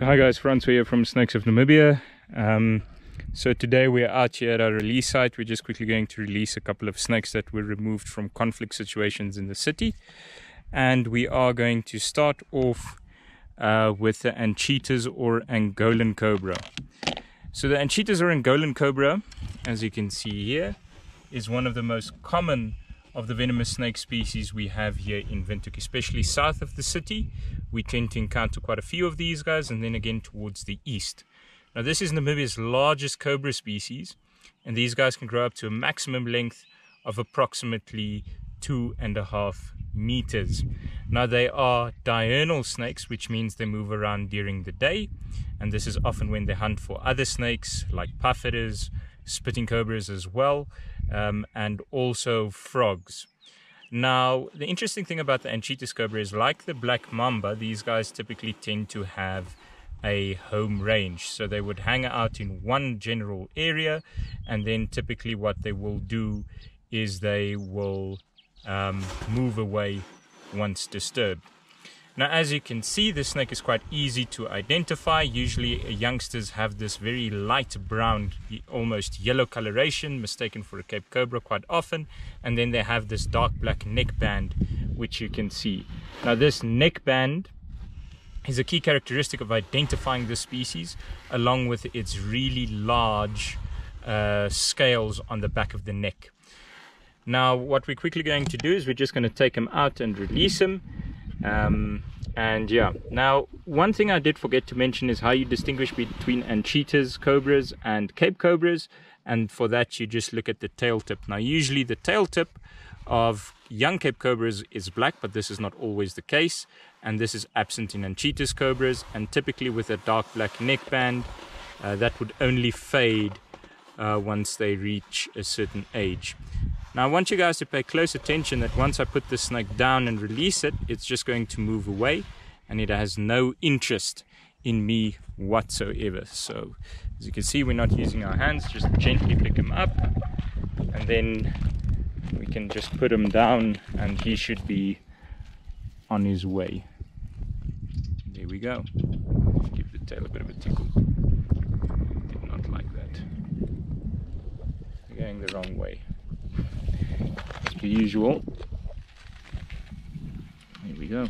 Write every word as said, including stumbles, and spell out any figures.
Hi guys, Francois here from Snakes of Namibia. Um, so today we are out here at our release site. We're just quickly going to release a couple of snakes that were removed from conflict situations in the city. And we are going to start off uh, with the Anchieta's or Angolan Cobra. So the Anchieta's or Angolan Cobra, as you can see here, is one of the most common of the venomous snake species we have here in Windhoek, especially south of the city. We tend to encounter quite a few of these guys, and then again towards the east. Now this is Namibia's largest cobra species, and these guys can grow up to a maximum length of approximately two and a half meters. Now they are diurnal snakes, which means they move around during the day, and this is often when they hunt for other snakes like puffadders, spitting cobras as well, um, and also frogs. Now, the interesting thing about the Anchieta's cobra is, like the black mamba, these guys typically tend to have a home range. So they would hang out in one general area, and then typically what they will do is they will um, move away once disturbed. Now, as you can see, this snake is quite easy to identify. Usually youngsters have this very light brown, almost yellow coloration, mistaken for a Cape Cobra quite often. And then they have this dark black neck band, which you can see. Now, this neck band is a key characteristic of identifying this species, along with its really large uh, scales on the back of the neck. Now, what we're quickly going to do is we're just going to take him out and release him. Um, and yeah, now one thing I did forget to mention is how you distinguish between Anchieta's cobras and Cape Cobras, and for that you just look at the tail tip. Now usually the tail tip of young Cape Cobras is black, but this is not always the case, and this is absent in Anchieta's cobras, and typically with a dark black neck band uh, that would only fade uh, once they reach a certain age. Now I want you guys to pay close attention that once I put this snake down and release it, it's just going to move away, and it has no interest in me whatsoever. So as you can see, we're not using our hands, just gently pick him up, and then we can just put him down and he should be on his way. There we go. Give the tail a bit of a tickle. Did not like that. We're going the wrong way. Usual. Here we go.